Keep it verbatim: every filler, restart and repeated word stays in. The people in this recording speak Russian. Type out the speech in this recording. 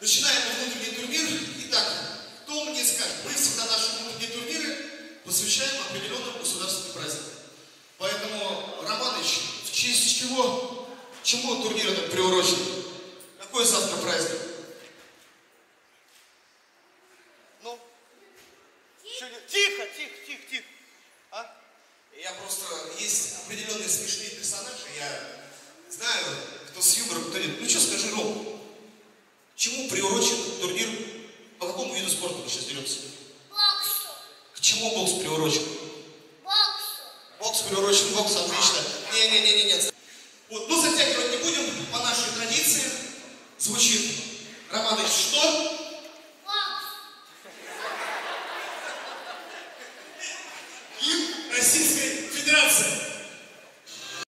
Начинаем мы внутренний турнир. Итак, кто мне скажет, мы всегда наши внутренние турниры посвящаем определенным государственным праздникам. Поэтому, Роман Ильич, в честь чего, чему турнир этот приурочен? Какой завтра праздник? Ну? Тихо, тихо, тихо, тихо. тихо. А? Я просто... Есть определенные смешные персонажи, я знаю, кто с юмором, кто нет. Ну что скажи, Ром? Чему приурочен турнир? По какому виду спорта мы сейчас деремся? Боксу. К чему бокс приурочен? Боксу. Бокс приурочен, бокс, отлично. Не-не-не-не-не. Вот, ну затягивать не будем, по нашей традиции звучит. Роман Ильич, что?